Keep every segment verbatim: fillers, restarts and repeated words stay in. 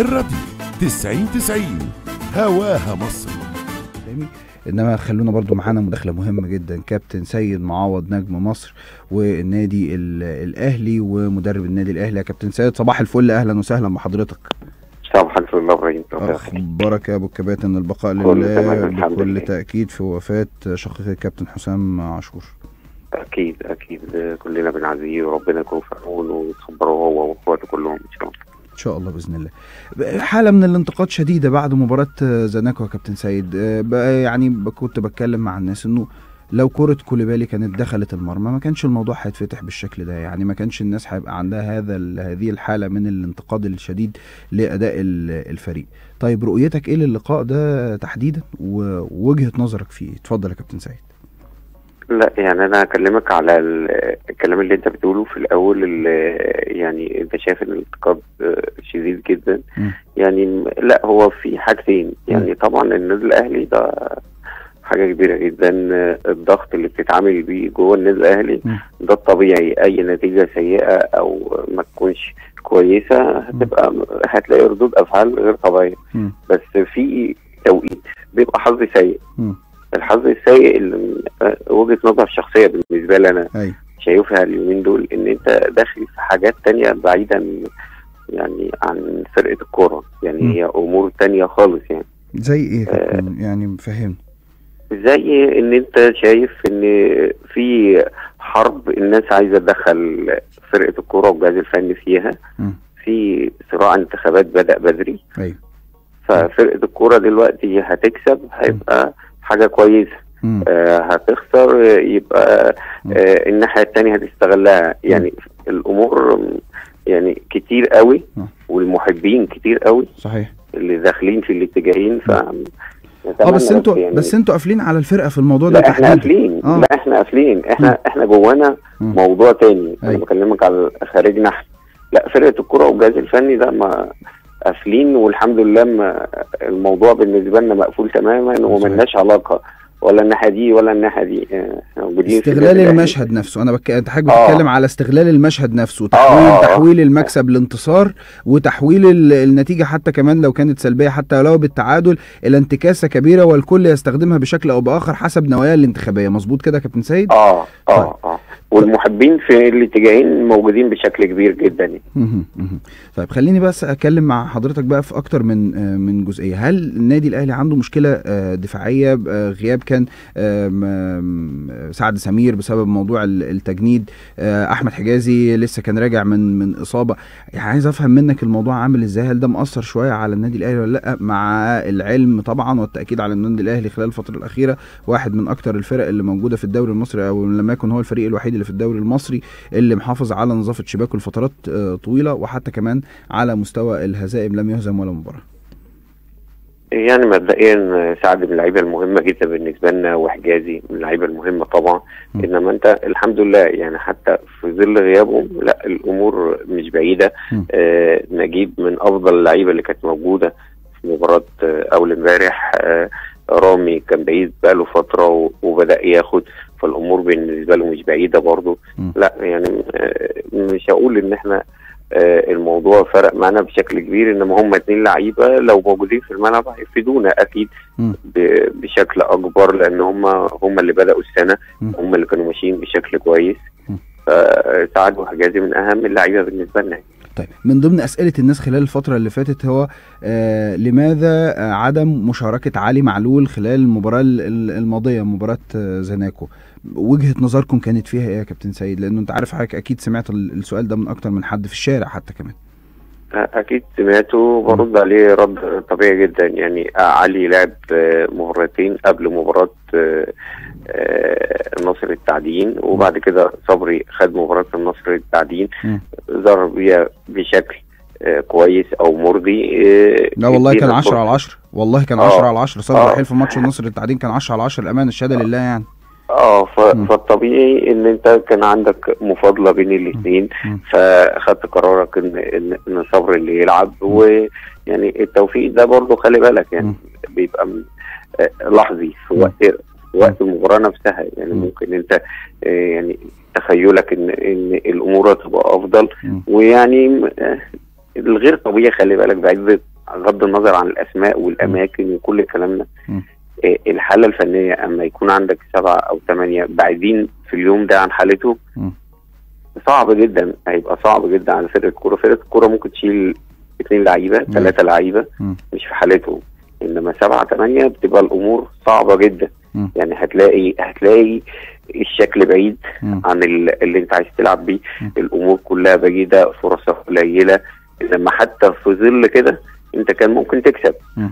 الراديو تسعين تسعين هواها مصر. انما خلونا برضو معانا مداخله مهمه جدا، كابتن سيد معوض نجم مصر والنادي الاهلي ومدرب النادي الاهلي. يا كابتن سيد صباح الفل، اهلا وسهلا بحضرتك. صباح الفل الله ابراهيم. اخبارك يا ابو الكباتن؟ البقاء لله بكل تاكيد في وفاه شقيق الكابتن حسام عاشور. اكيد اكيد كلنا بنعزيه وربنا يكون في عونه ويخبره هو واخواته كلهم ان شاء الله. ان شاء الله باذن الله. حاله من الانتقاد شديده بعد مباراه زناكو يا كابتن سيد، يعني كنت بتكلم مع الناس انه لو كره كوليبالي كانت دخلت المرمى ما كانش الموضوع هيتفتح بالشكل ده، يعني ما كانش الناس هيبقى عندها هذا هذه الحاله من الانتقاد الشديد لاداء الفريق. طيب رؤيتك ايه للقاء ده تحديدا ووجهه نظرك فيه؟ اتفضل يا كابتن سيد. لا يعني انا هكلمك على الكلام اللي انت بتقوله في الاول، اللي يعني انت شايف ان الانتقاد شديد جدا. م. يعني لا هو في حاجتين، يعني طبعا النادي الاهلي ده حاجه كبيره جدا، الضغط اللي بتتعامل بيه جوه النادي الاهلي ده الطبيعي، اي نتيجه سيئه او ما تكونش كويسه هتبقى هتلاقي ردود افعال غير طبيعيه. م. بس في توقيت بيبقى حظ سيء. م. الحظ السيء اللي وجهه نظر شخصيه بالنسبه لي انا أي. شايفها اليومين دول ان انت داخل في حاجات تانية بعيدا يعني عن فرقه الكوره، يعني م. هي امور تانية خالص. يعني زي ايه؟ آه يعني فهمت، زي ان انت شايف ان في حرب الناس عايزه تدخل فرقه الكوره والجهاز الفني فيها، م. في صراع انتخابات بدا بدري أي. ففرقه الكوره دلوقتي هتكسب هيبقى م. حاجه كويسه، آه هتخسر يبقى آه الناحيه الثانيه هتستغلها. يعني مم. الامور يعني كتير قوي مم. والمحبين كتير قوي صحيح اللي داخلين في الاتجاهين. ف اه بس انتوا يعني بس انتوا قافلين على الفرقه في الموضوع ده. لا احنا قافلين، آه. لا احنا قافلين، احنا مم. احنا جوانا موضوع تاني. انا بكلمك على خارجنا احنا، لا فرقه الكوره والجهاز الفني ده ما قافلين، والحمد لله ما الموضوع بالنسبه لنا مقفول تماما وملناش علاقه ولا الناحيه دي ولا الناحيه دي. استغلال المشهد نفسه، انا بك... انت حضرتك آه. بتتكلم على استغلال المشهد نفسه، تحويل آه. تحويل المكسب لانتصار، وتحويل ال... النتيجه حتى كمان لو كانت سلبيه حتى لو بالتعادل الى انتكاسه كبيره، والكل يستخدمها بشكل او باخر حسب نواياه الانتخابيه. مظبوط كده يا كابتن سيد؟ اه اه اه والمحبين في الاتجاهين موجودين بشكل كبير جدا. طيب خليني بس اتكلم مع حضرتك بقى في اكتر من من جزئيه. هل النادي الاهلي عنده مشكله دفاعيه؟ غياب كان سعد سمير بسبب موضوع التجنيد، احمد حجازي لسه كان راجع من من اصابه. يعني عايز افهم منك الموضوع عامل ازاي، هل ده مأثر شويه على النادي الاهلي ولا لا؟ مع العلم طبعا والتاكيد على النادي الاهلي خلال الفتره الاخيره واحد من اكتر الفرق اللي موجوده في الدوري المصري، او لما يكون هو الفريق الوحيد في الدوري المصري اللي محافظ على نظافه شباكه لفترات طويله، وحتى كمان على مستوى الهزائم لم يهزم ولا مباراه. يعني مبدئيا سعد من اللعيبه المهمه جدا بالنسبه لنا، وحجازي من اللعيبه المهمه طبعا. م. انما انت الحمد لله يعني حتى في ظل غيابهم لا الامور مش بعيده. آه نجيب من افضل اللعيبه اللي كانت موجوده في مباراه اول امبارح. آه رامي كان بعيد بقاله فتره وبدا ياخد، فالامور بالنسبه له مش بعيده برضه. لا يعني مش هقول ان احنا الموضوع فرق معنا بشكل كبير، انما هم اتنين لعيبه لو موجودين في الملعب هيفيدونا اكيد بشكل اكبر، لان هم هم اللي بداوا السنه، هم اللي كانوا ماشيين بشكل كويس. فسعد وحجازي من اهم اللعيبه بالنسبه لنا. طيب من ضمن اسئله الناس خلال الفتره اللي فاتت هو آه لماذا آه عدم مشاركه علي معلول خلال المباراه الماضيه، مباراه آه زناكو؟ وجهه نظركم كانت فيها ايه يا كابتن سيد؟ لانه انت عارف حضرتك اكيد سمعت السؤال ده من اكتر من حد في الشارع حتى كمان. اكيد سمعته، برد عليه رد طبيعي جدا. يعني علي لعب مباراتين قبل مباراه النصر التعدين، وبعد كده صبري خد مباراه النصر التعدين ظهر بيها بشكل كويس او مرضي. لا والله كان عشرة على عشرة، والله كان عشرة على عشرة. صبري رحيل في ماتش النصر التعدين كان عشرة على عشرة، الامان الشهاده لله يعني. اه فالطبيعي ان انت كان عندك مفاضله بين الاثنين، فاخدت قرارك ان ان صبري اللي يلعب. ويعني التوفيق ده برضه خلي بالك يعني بيبقى لحظي في وقت وقت المباراه نفسها. يعني ممكن انت يعني تخيلك ان ان الامور هتبقى افضل، ويعني الغير طبيعي، خلي بالك، بعيد بغض النظر عن الاسماء والاماكن وكل الكلام ده. الحاله الفنيه اما يكون عندك سبعه او ثمانيه بعيدين في اليوم ده عن حالته صعب جدا، هيبقى صعب جدا على فرقه الكوره. فرقه الكوره ممكن تشيل اثنين لعيبه ثلاثه لعيبه مش في حالته، انما سبعه ثمانيه بتبقى الامور صعبه جدا. م. يعني هتلاقي هتلاقي الشكل بعيد م. عن اللي انت عايز تلعب بيه، الامور كلها بعيده، فرصه قليله، لما حتى في ظل كده انت كان ممكن تكسب. م.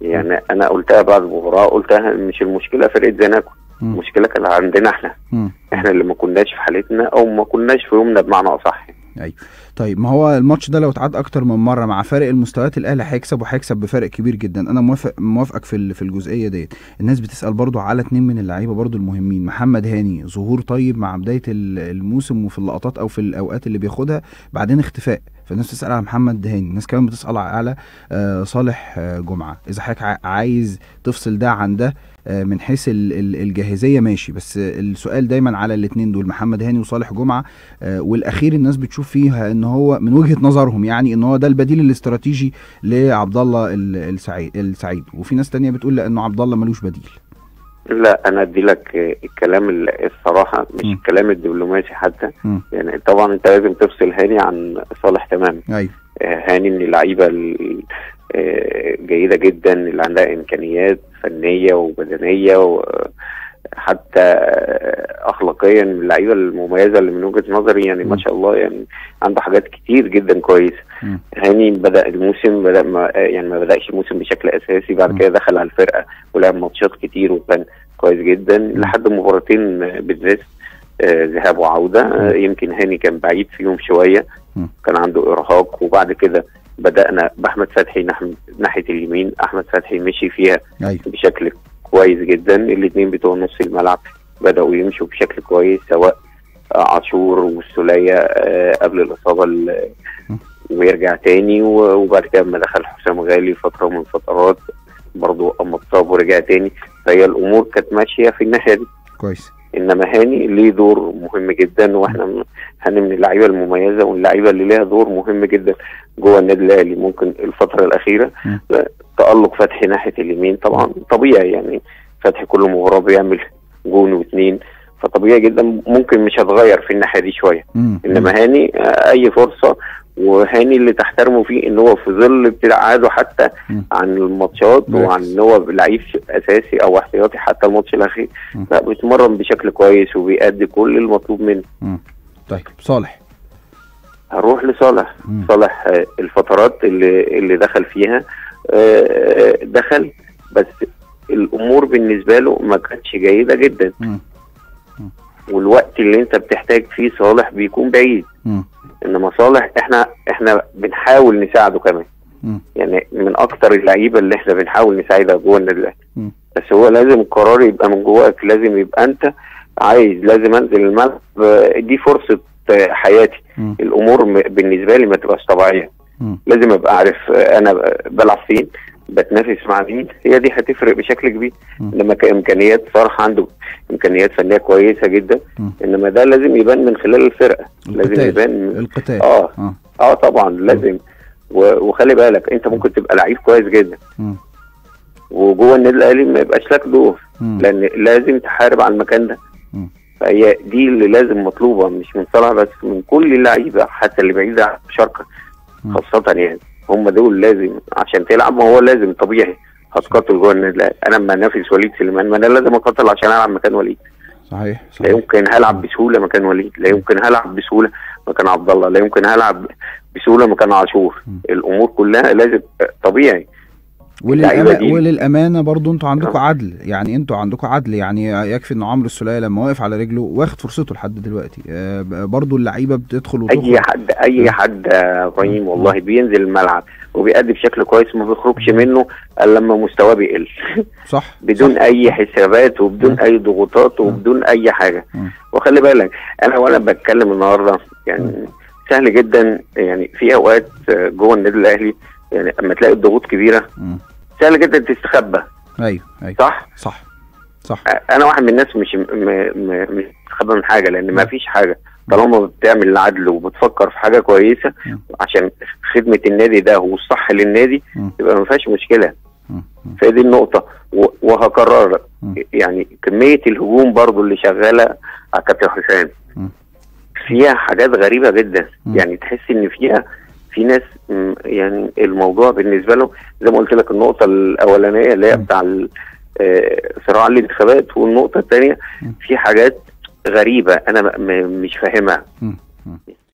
يعني انا قلتها بعد المباراه، قلتها مش المشكله فرقه زناكو، المشكله كانت عندنا احنا، م. احنا اللي ما كناش في حالتنا او ما كناش في يومنا بمعنى اصح. ايوه طيب، ما هو الماتش ده لو اتعاد اكتر من مره مع فارق المستويات الاهلي هيكسب، وهيكسب بفارق كبير جدا. انا موافق موافقك في في الجزئيه ديت. الناس بتسال برضو على اتنين من اللعيبه برضو المهمين، محمد هاني ظهور طيب مع بدايه الموسم وفي اللقطات او في الاوقات اللي بياخدها، بعدين اختفاء، فالناس بتسال على محمد هاني. الناس كمان بتسال على آه صالح آه جمعه. اذا حضرتك عايز تفصل ده عن ده آه من حيث الجاهزيه ماشي، بس السؤال دايما على الاثنين دول، محمد هاني وصالح جمعه. آه والاخير الناس بتشوف فيها ان هو من وجهه نظرهم يعني ان هو ده البديل الاستراتيجي لعبد الله السعيد، وفي ناس ثانيه بتقول لانه عبد الله ملوش بديل. لا انا ادي لك الكلام الصراحه، مش م. الكلام الدبلوماسي حتى. م. يعني طبعا انت لازم تفصل هاني عن صالح تماما. ايوه هاني من اللعيبه الجيده جدا اللي عندها امكانيات فنيه وبدنيه وحتى اخلاقيا، من اللعيبه المميزه اللي من وجهه نظري يعني م. ما شاء الله، يعني عنده حاجات كتير جدا كويسه. هاني بدا الموسم بدا ما يعني ما بداش الموسم بشكل اساسي، بعد كده دخل على الفرقه ولعب ماتشات كتير وكان كويس جدا لحد مباراتين بالذات ذهاب وعوده. يمكن هاني كان بعيد فيهم شويه، كان عنده ارهاق، وبعد كده بدانا باحمد فتحي ناحيه اليمين. احمد فتحي مشي فيها بشكل كويس جدا، الاثنين بتوع نص الملعب بداوا يمشوا بشكل كويس، سواء عاشور والسلايا قبل الاصابه ويرجع تاني، وبعد كده لما دخل حسام غالي فتره من فترات برضه اما اتصاب ورجع تاني، فهي الامور كانت ماشيه في الناحيه دي كويس. انما هاني ليه دور مهم جدا، واحنا هاني من اللعيبه المميزه واللعيبه اللي ليها دور مهم جدا جوه النادي الاهلي. ممكن الفتره الاخيره تالق فتحي ناحيه اليمين طبعا طبيعي، يعني فتحي كل مباراه بيعمل جون واثنين، فطبيعي جدا ممكن مش هتغير في الناحيه دي شويه. انما هاني اي فرصه، وهاني اللي تحترمه فيه ان هو في ظل ابتعاده حتى عن الماتشات وعن ان هو لعيب اساسي او احتياطي حتى الماتش الاخير، لا بيتمرن بشكل كويس وبيأدي كل المطلوب منه. مم. طيب صالح، هروح لصالح. مم. صالح الفترات اللي اللي دخل فيها دخل، بس الامور بالنسبه له ما كانتش جيده جدا. مم. مم. والوقت اللي انت بتحتاج فيه صالح بيكون بعيد. مم. انما صالح احنا احنا بنحاول نساعده كمان. م. يعني من اكتر اللعيبه اللي احنا بنحاول نساعدها جوه النادي الاهلي، بس هو لازم القرار يبقى من جواك، لازم يبقى انت عايز، لازم انزل الملعب، دي فرصه حياتي. م. الامور بالنسبه لي ما تبقاش طبيعيه، لازم ابقى عارف انا بلعب فين، بتنافس مع مين، هي دي هتفرق بشكل كبير. انما كامكانيات صراحه عنده امكانيات فنيه كويسه جدا، انما ده لازم يبان من خلال الفرقه، القتال. لازم يبان من... القتال اه اه, آه طبعا لازم. وخلي بالك انت ممكن تبقى لعيب كويس جدا م. وجوه النادي الاهلي ما يبقاش لك دور، لان لازم تحارب على المكان ده. م. فهي دي اللي لازم مطلوبه، مش من صلاح بس، من كل اللعيبه حتى اللي بعيده عن شركه خاصه، يعني هم دول لازم عشان تلعب. ما هو لازم طبيعي هتقاتل جوه النادي الاهلي، انا لما انافس وليد سليمان ما انا لازم اقاتل عشان العب مكان وليد. صحيح, صحيح. لا يمكن هلعب بسهوله مكان وليد، لا يمكن هلعب بسهوله مكان عبد الله، لا يمكن هلعب بسهوله مكان عاشور. الامور كلها لازم طبيعي. وللأم... وللامانه برضو انتوا عندكم عدل، يعني انتوا عندكم عدل، يعني يكفي ان عمرو السلايا لما واقف على رجله واخد فرصته لحد دلوقتي، برضو اللعيبه بتدخل وتخرج. اي حد اي حد ابراهيم والله بينزل الملعب وبيأدي بشكل كويس، ما بيخرجش منه الا لما مستواه بيقل. صح بدون صح. اي حسابات وبدون م. اي ضغوطات وبدون م. اي حاجه. م. وخلي بالك انا وانا بتكلم النهارده يعني سهل جدا، يعني في اوقات جوه النادي الاهلي يعني اما تلاقي الضغوط كبيره م. سهل جدا تستخبى. ايوه ايوه صح صح صح. انا واحد من الناس مش م... م... مش بستخبى من حاجه، لان ما فيش حاجه، طالما بتعمل العدل وبتفكر في حاجه كويسه م. عشان خدمه النادي ده والصح للنادي يبقى ما فيهاش مشكله. فدي النقطه، وهكرر يعني كميه الهجوم برضو اللي شغاله على كابتن حسام فيها حاجات غريبه جدا، م. يعني تحس ان فيها في ناس يعني الموضوع بالنسبه لهم زي ما قلت لك النقطه الاولانيه اللي هي بتاع صراع الانتخابات، والنقطه الثانيه في حاجات غريبه انا مش فاهمها.